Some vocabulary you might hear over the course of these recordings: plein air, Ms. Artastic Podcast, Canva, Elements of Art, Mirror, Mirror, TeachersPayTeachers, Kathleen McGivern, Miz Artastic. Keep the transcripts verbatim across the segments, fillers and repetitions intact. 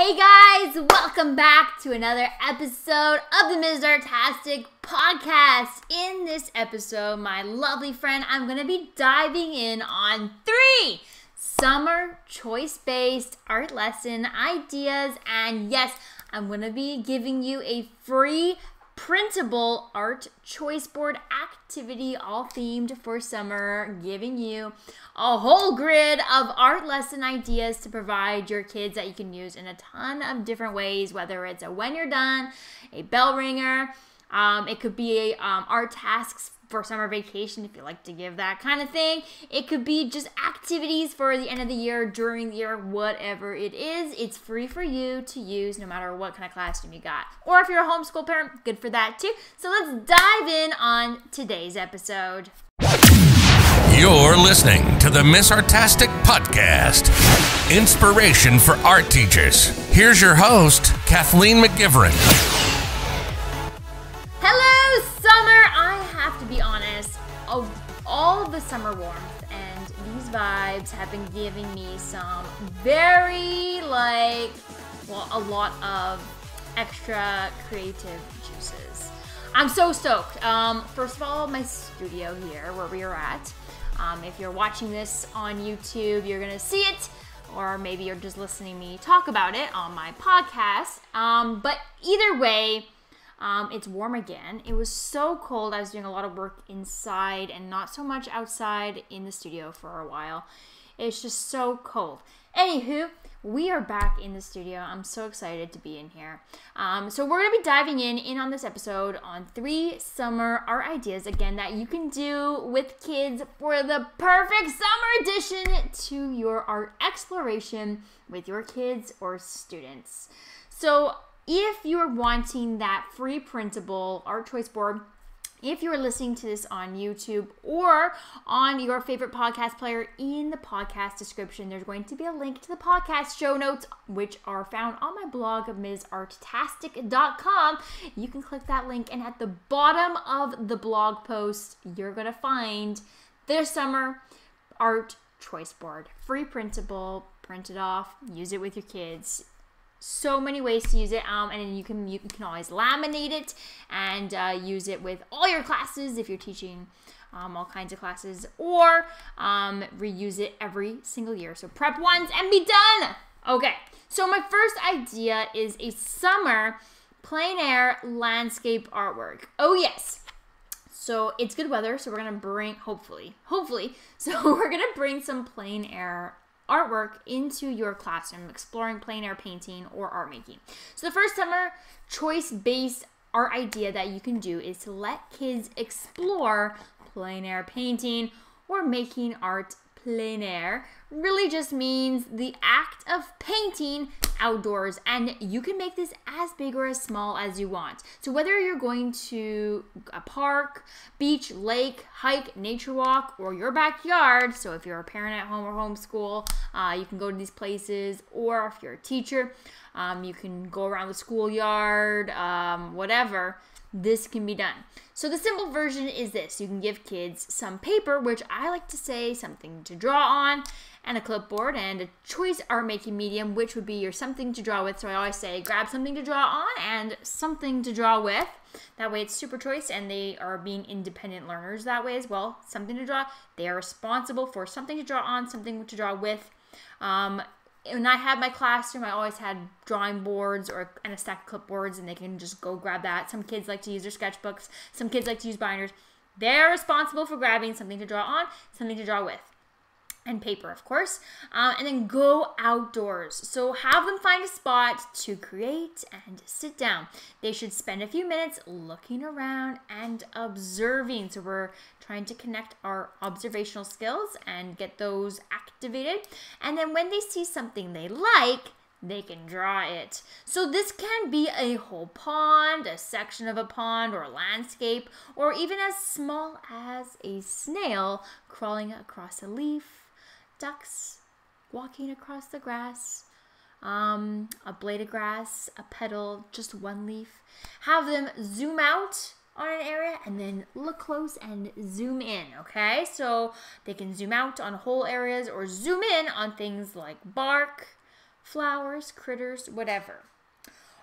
Hey guys, welcome back to another episode of the Miz Artastic Podcast. In this episode, my lovely friend, I'm going to be diving in on three summer choice-based art lesson ideas. And yes, I'm going to be giving you a free printable art choice board activity, all themed for summer, giving you a whole grid of art lesson ideas to provide your kids that you can use in a ton of different ways, whether it's a when you're done, a bell ringer, um, it could be um, art tasks for summer vacation if you like to give that kind of thing. It could be just activities for the end of the year, during the year, whatever it is. It's free for you to use no matter what kind of classroom you got. Or if you're a homeschool parent, good for that too. So let's dive in on today's episode. You're listening to the Miz Artastic Podcast. Inspiration for art teachers. Here's your host, Kathleen McGivern. Hello, summer. I have to be honest, of all the summer warmth and these vibes have been giving me some very, like, well, a lot of extra creative juices. I'm so stoked. Um, first of all, my studio here where we are at. Um, if you're watching this on YouTube, you're gonna see it. Or maybe you're just listening to me talk about it on my podcast. Um, but either way, Um, it's warm again. It was so cold. I was doing a lot of work inside and not so much outside in the studio for a while. It's just so cold. Anywho, we are back in the studio. I'm so excited to be in here. Um, so we're going to be diving in, in on this episode on three summer art ideas, again, that you can do with kids for the perfect summer addition to your art exploration with your kids or students. So if you're wanting that free printable art choice board, if you're listening to this on YouTube or on your favorite podcast player, in the podcast description, there's going to be a link to the podcast show notes, which are found on my blog, Ms Artastic dot com. You can click that link, and at the bottom of the blog post, you're going to find their summer art choice board. Free printable, print it off, use it with your kids. So many ways to use it, um, and you can you can always laminate it and uh, use it with all your classes if you're teaching um, all kinds of classes, or um, reuse it every single year. So prep once and be done. Okay, so my first idea is a summer plein air landscape artwork. Oh yes. So it's good weather, so we're gonna bring hopefully hopefully. So we're gonna bring some plein air artwork into your classroom, exploring plein air painting or art making. So the first summer choice-based art idea that you can do is to let kids explore plein air painting or making art plein air. Really just means the act of painting outdoors, and you can make this as big or as small as you want. So whether you're going to a park, beach, lake, hike, nature walk, or your backyard, so if you're a parent at home or homeschool, uh, you can go to these places, or if you're a teacher, um, you can go around the schoolyard, um, whatever, this can be done. So the simple version is this: you can give kids some paper, which I like to say something to draw on, and a clipboard, and a choice art making medium, which would be your something to draw with. So I always say grab something to draw on and something to draw with. That way it's super choice, and they are being independent learners that way as well. Something to draw, they are responsible for something to draw on, something to draw with. Um, when I had my classroom, I always had drawing boards or and a stack of clipboards, and they can just go grab that. Some kids like to use their sketchbooks, some kids like to use binders. They're responsible for grabbing something to draw on, something to draw with. And paper, of course, um, and then go outdoors. So have them find a spot to create and sit down. They should spend a few minutes looking around and observing. So we're trying to connect our observational skills and get those activated. And then when they see something they like, they can draw it. So this can be a whole pond, a section of a pond, or a landscape, or even as small as a snail crawling across a leaf, ducks walking across the grass, um, a blade of grass, a petal, just one leaf. Have them zoom out on an area and then look close and zoom in, okay? So they can zoom out on whole areas or zoom in on things like bark, flowers, critters, whatever.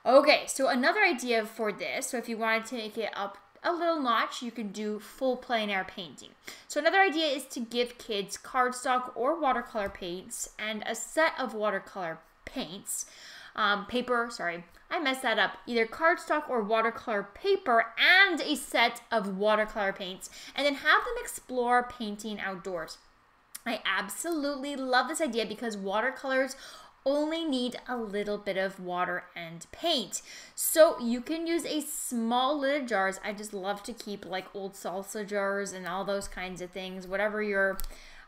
Okay, so another idea for this, so if you want to take it up a little notch, you can do full plein air painting. So another idea is to give kids cardstock or watercolor paints and a set of watercolor paints, um, paper, sorry, I messed that up, either cardstock or watercolor paper and a set of watercolor paints, and then have them explore painting outdoors. I absolutely love this idea because watercolors only need a little bit of water and paint. So you can use a small lid jars. I just love to keep like old salsa jars and all those kinds of things, whatever your,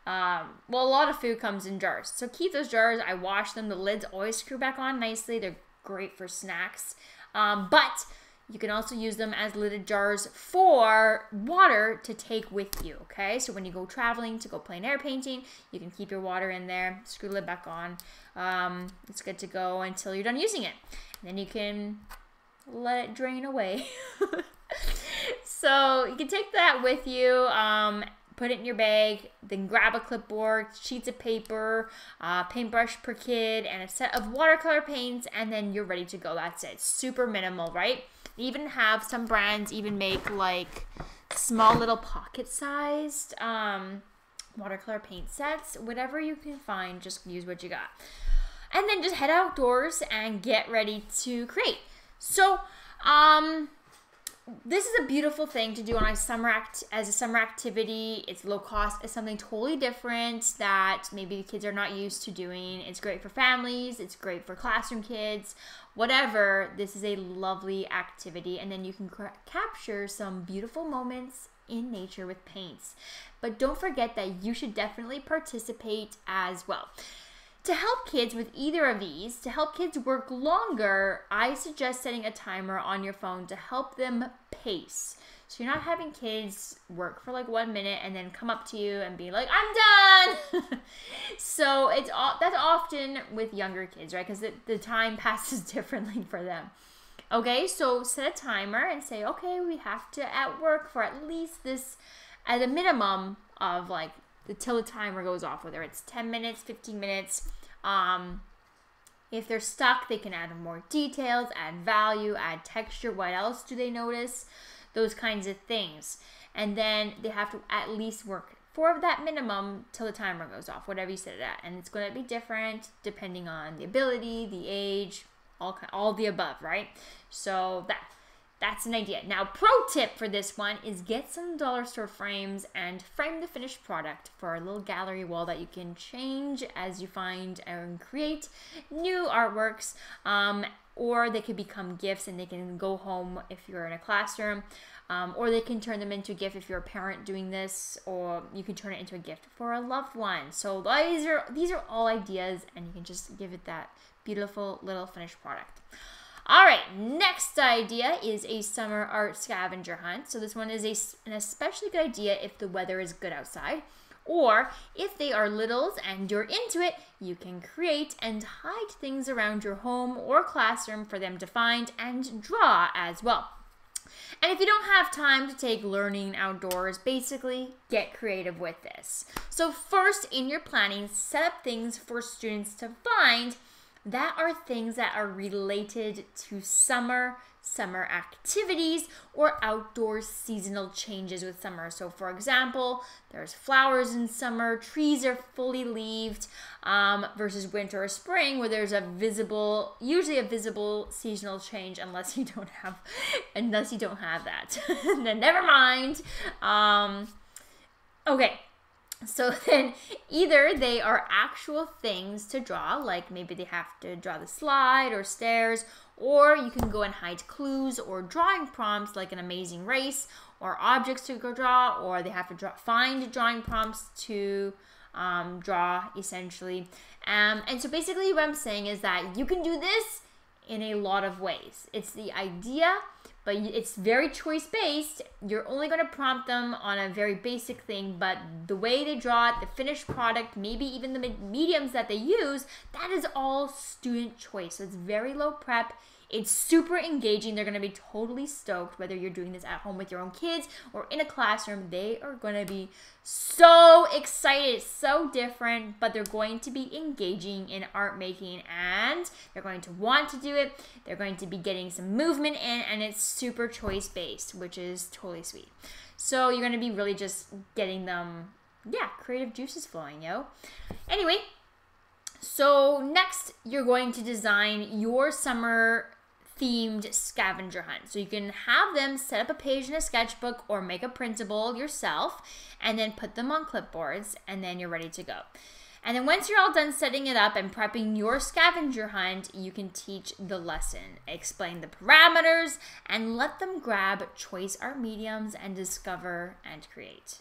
um, well, a lot of food comes in jars. So keep those jars, I wash them, the lids always screw back on nicely, they're great for snacks. Um, but you can also use them as lidded jars for water to take with you, okay? So when you go traveling to go plein air painting, you can keep your water in there, screw the lid back on. Um, it's good to go until you're done using it. And then you can let it drain away. So you can take that with you, um, put it in your bag, then grab a clipboard, sheets of paper, uh, paintbrush per kid, and a set of watercolor paints, and then you're ready to go. That's it, super minimal, right? Even have some brands even make like small little pocket-sized um, watercolor paint sets. Whatever you can find, just use what you got. And then just head outdoors and get ready to create. So um, this is a beautiful thing to do on a summer act as a summer activity. It's low cost. It's something totally different that maybe the kids are not used to doing. It's great for families. It's great for classroom kids. Whatever, this is a lovely activity, and then you can capture some beautiful moments in nature with paints. But don't forget that you should definitely participate as well. To help kids with either of these, to help kids work longer, I suggest setting a timer on your phone to help them pace. So you're not having kids work for like one minute and then come up to you and be like, I'm done. So it's that's often with younger kids, right? Because the, the time passes differently for them. Okay, so set a timer and say, okay, we have to at work for at least this, at a minimum of like, till the timer goes off, whether it's ten minutes, fifteen minutes. Um, if they're stuck, they can add more details, add value, add texture. What else do they notice? Those kinds of things. And then they have to at least work for that minimum till the timer goes off, whatever you set it at. And it's going to be different depending on the ability, the age, all, all the above, right? So that, that's an idea. Now, pro tip for this one is get some dollar store frames and frame the finished product for a little gallery wall that you can change as you find and create new artworks. Um, or they could become gifts and they can go home if you're in a classroom, um, or they can turn them into a gift if you're a parent doing this, or you can turn it into a gift for a loved one. So these are, these are all ideas, and you can just give it that beautiful little finished product. All right, next idea is a summer art scavenger hunt. So this one is a, an especially good idea if the weather is good outside. Or if they are littles and you're into it, you can create and hide things around your home or classroom for them to find and draw as well. And if you don't have time to take learning outdoors, basically get creative with this. So first, in your planning, set up things for students to find that are things that are related to summer, summer activities, or outdoor seasonal changes with summer. So for example, there's flowers in summer, trees are fully leaved, um, versus winter or spring where there's a visible, usually a visible seasonal change, unless you don't have, unless you don't have that. Then never mind. Um, okay. So then either they are actual things to draw, like maybe they have to draw the slide or stairs, or you can go and hide clues or drawing prompts like an amazing race or objects to go draw, or they have to draw, find drawing prompts to um, draw essentially. Um, and so basically what I'm saying is that you can do this in a lot of ways. It's the idea, but it's very choice based. You're only going to prompt them on a very basic thing, but the way they draw it, the finished product, maybe even the mediums that they use, that is all student choice. So it's very low prep. It's super engaging. They're going to be totally stoked whether you're doing this at home with your own kids or in a classroom. They are going to be so excited, so different, but they're going to be engaging in art making and they're going to want to do it. They're going to be getting some movement in, and it's super choice based, which is totally sweet. So you're going to be really just getting them, yeah, creative juices flowing, yo. Anyway, so next you're going to design your summer themed scavenger hunt. So you can have them set up a page in a sketchbook or make a printable yourself and then put them on clipboards, and then you're ready to go. And then once you're all done setting it up and prepping your scavenger hunt, you can teach the lesson, explain the parameters, and let them grab choice art mediums and discover and create.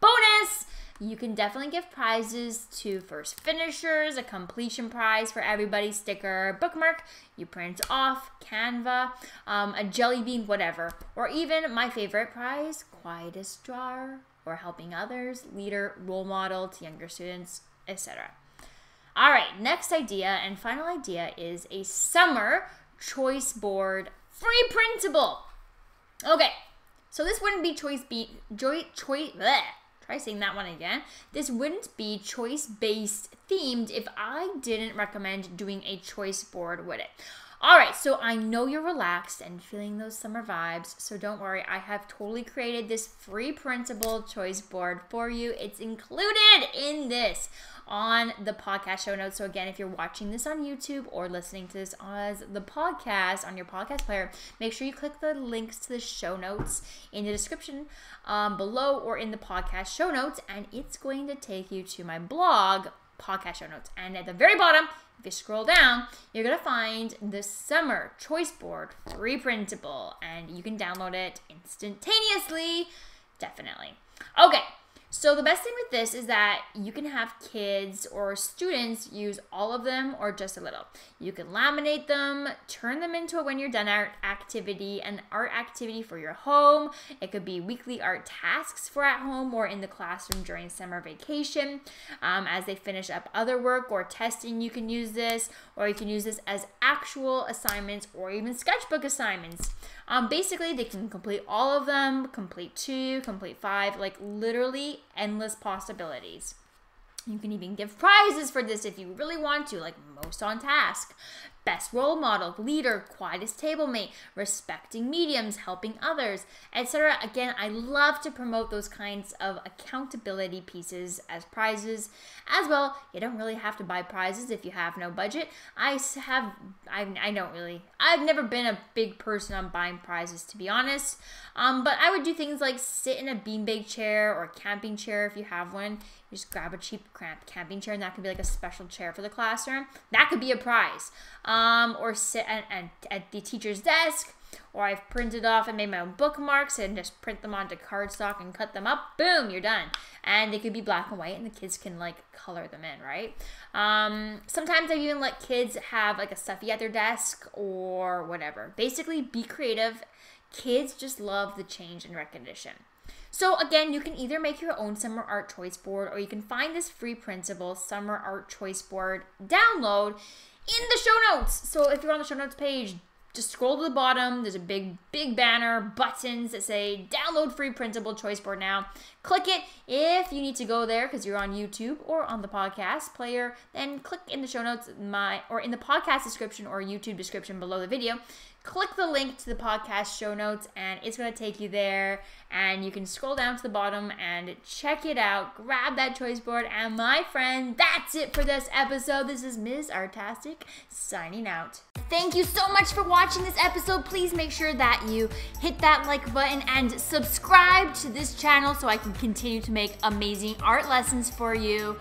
Bonus! You can definitely give prizes to first finishers, a completion prize for everybody, sticker, bookmark, you print off, Canva, um, a jelly bean, whatever. Or even my favorite prize, quietest drawer, or helping others, leader, role model to younger students, et cetera. All right, next idea and final idea is a summer choice board free printable. Okay, so this wouldn't be choice be joy choice. Bleh. Try saying that one again. This wouldn't be choice-based themed if I didn't recommend doing a choice board with it. All right, so I know you're relaxed and feeling those summer vibes, so don't worry. I have totally created this free printable choice board for you. It's included in this on the podcast show notes. So again, if you're watching this on YouTube or listening to this as the podcast on your podcast player, make sure you click the links to the show notes in the description um, below or in the podcast show notes, and it's going to take you to my blog podcast show notes. And at the very bottom, if you scroll down, you're going to find the summer choice board free printable, and you can download it instantaneously. Definitely. Okay. So the best thing with this is that you can have kids or students use all of them or just a little. You can laminate them, turn them into a when you're done art activity, an art activity for your home. It could be weekly art tasks for at home or in the classroom during summer vacation. Um, as they finish up other work or testing, you can use this, or you can use this as actual assignments or even sketchbook assignments. Um, basically, they can complete all of them, complete two, complete five, like literally endless possibilities. You can even give prizes for this if you really want to, like most on task, best role model, leader, quietest table mate, respecting mediums, helping others, et cetera. Again, I love to promote those kinds of accountability pieces as prizes as well. You don't really have to buy prizes if you have no budget. I have, I, I don't really, I've never been a big person on buying prizes, to be honest. Um, but I would do things like sit in a beanbag chair or a camping chair if you have one. You just grab a cheap camping chair, and that could be like a special chair for the classroom. That could be a prize. Um, Um, or sit at, at, at the teacher's desk, or I've printed off and made my own bookmarks and just print them onto cardstock and cut them up. Boom, you're done. And they could be black and white, and the kids can like color them in, right? Um, sometimes I even let kids have like a stuffy at their desk or whatever. Basically, be creative. Kids just love the change and recognition. So again, you can either make your own summer art choice board, or you can find this free printable summer art choice board download in the show notes. So if you're on the show notes page, just scroll to the bottom. There's a big, big banner, buttons that say download free printable choice board now. Click it. If you need to go there because you're on YouTube or on the podcast player, then click in the show notes my or in the podcast description or YouTube description below the video. Click the link to the podcast show notes, and it's going to take you there, and you can scroll down to the bottom and check it out. Grab that choice board, and my friend, that's it for this episode. This is Miz Artastic signing out. Thank you so much for watching this episode. Please make sure that you hit that like button and subscribe to this channel so I can continue to make amazing art lessons for you.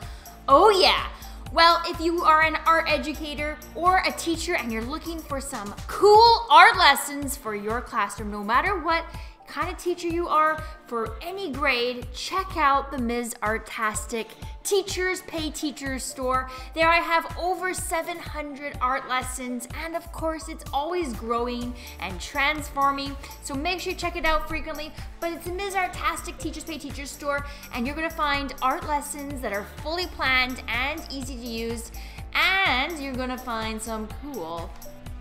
Oh yeah! Well, if you are an art educator or a teacher and you're looking for some cool art lessons for your classroom, no matter what, kind of teacher you are, for any grade, check out the Miz Artastic Teachers Pay Teachers store. There I have over seven hundred art lessons, and of course it's always growing and transforming, so make sure you check it out frequently. But it's the Miz Artastic Teachers Pay Teachers store, and you're gonna find art lessons that are fully planned and easy to use, and you're gonna find some cool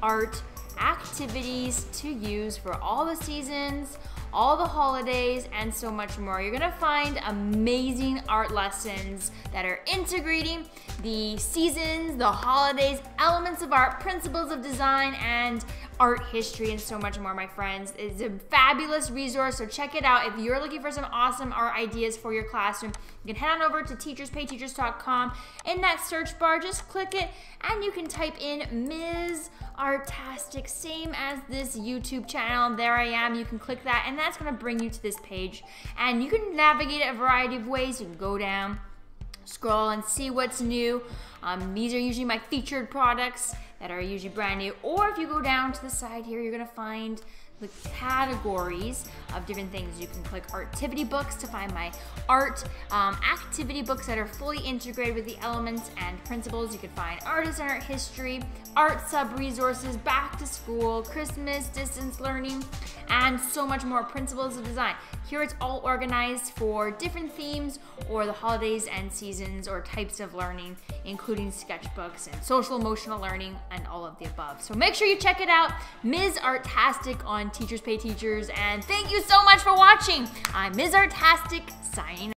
art activities to use for all the seasons, all the holidays, and so much more. You're gonna find amazing art lessons that are integrating the seasons, the holidays, elements of art, principles of design, and art history, and so much more, my friends. It's a fabulous resource, so check it out. If you're looking for some awesome art ideas for your classroom, you can head on over to teachers pay teachers dot com. In that search bar, just click it, and you can type in Miz Artastic, same as this YouTube channel. There I am. You can click that, and that's gonna bring you to this page. And you can navigate it a variety of ways. You can go down, scroll, and see what's new. Um, these are usually my featured products that are usually brand new. Or if you go down to the side here, you're gonna find the categories of different things. You can click Artivity Books to find my art um, activity books that are fully integrated with the elements and principles. You can find artists and art history, art sub resources, back to school, Christmas, distance learning, and so much more, principles of design. Here it's all organized for different themes or the holidays and seasons or types of learning, including sketchbooks and social emotional learning and all of the above. So make sure you check it out, Miz Artastic on Teachers Pay Teachers, and thank you so much for watching. I'm Miz Artastic, signing off.